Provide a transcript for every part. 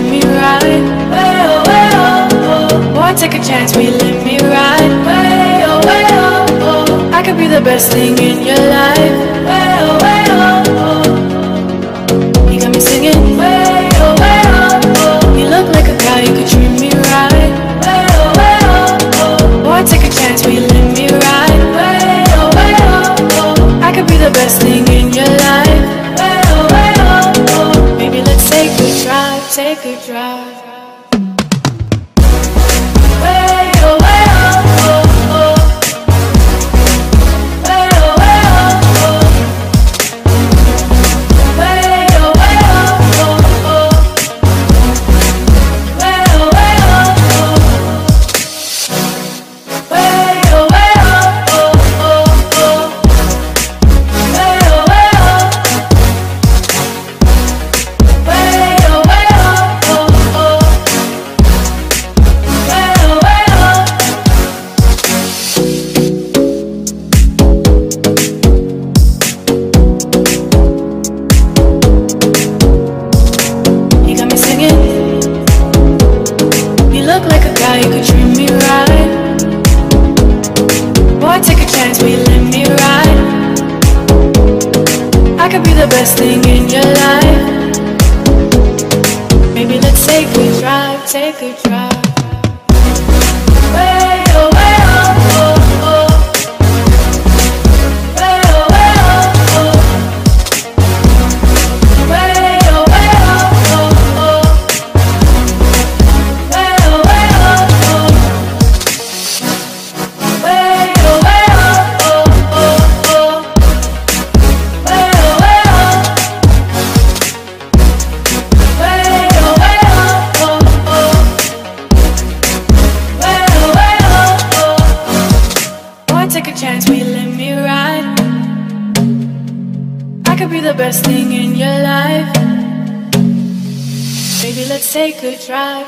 live me right. Way oh, way oh, oh. Boy, take a chance, will you live me right? Way oh, oh. I could be the best thing in your life. Way oh, oh. You got me singing. Way oh, oh. You look like a cow, you could treat me right. Way oh, oh. Boy, take a chance, will you live me right? Way oh, oh. I could be the best thing in your life. Way oh, oh. Baby, let's take a try. Take a drive.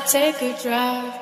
Take a drive.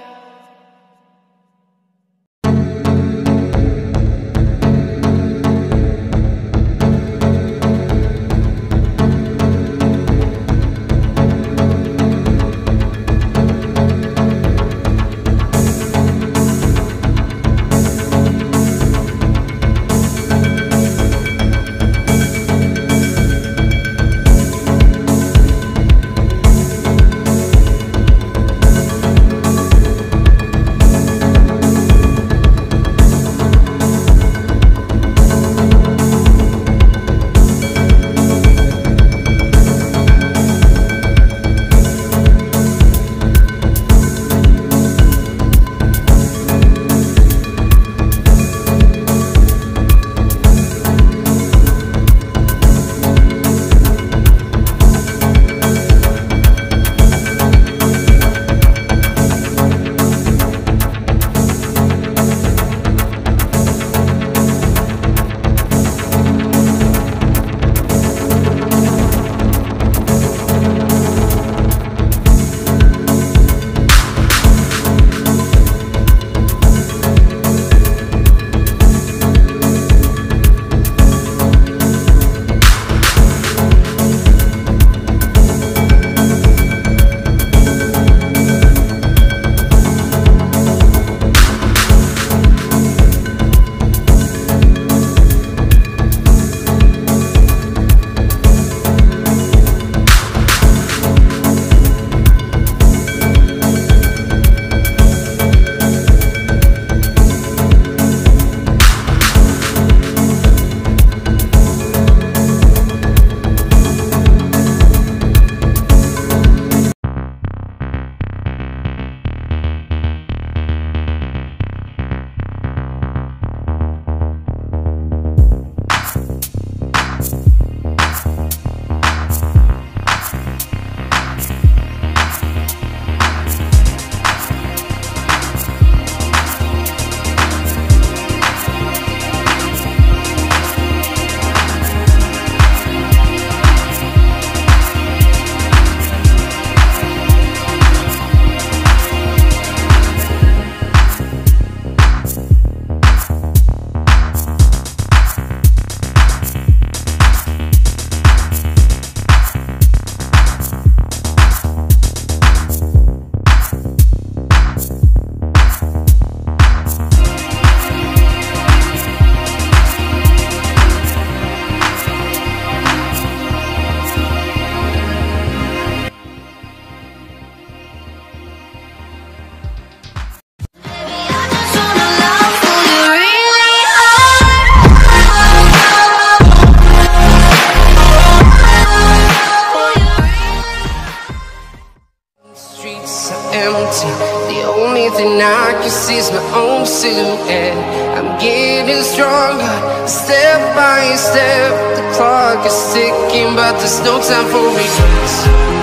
pockets are empty. The only thing I can see is my own silhouette. I'm getting stronger, step by step. The clock is ticking, but there's no time for regrets.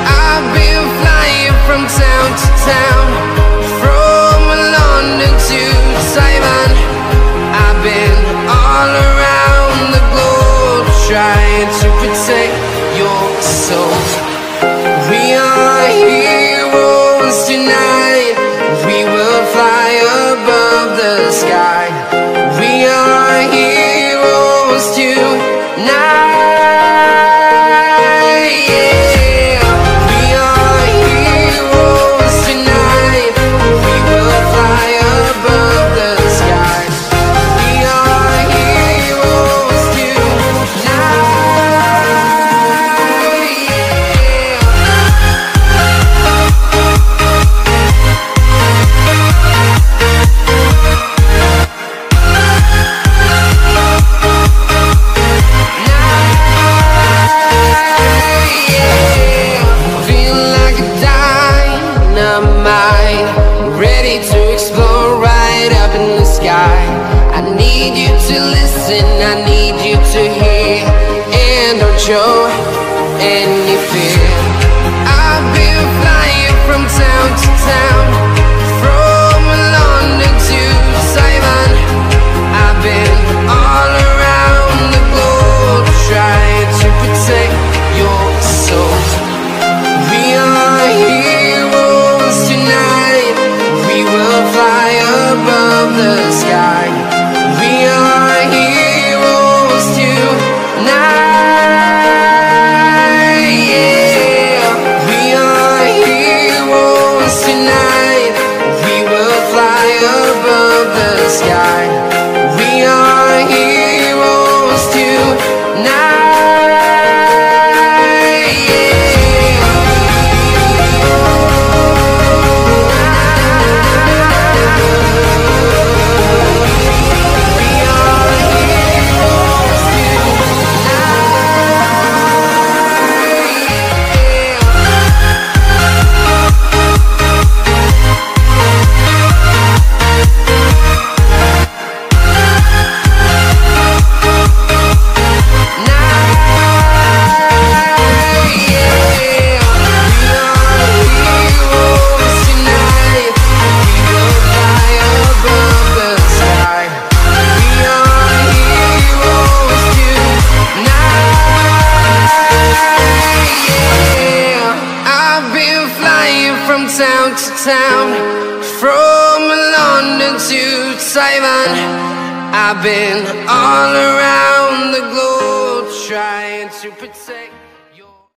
I've been flying from town to town, from London to Taiwan. I've been all around the globe, trying to protect your soul. We are heroes tonight. We will fly above the sky. We are heroes tonight. From London to Taiwan, I've been all around the globe trying to protect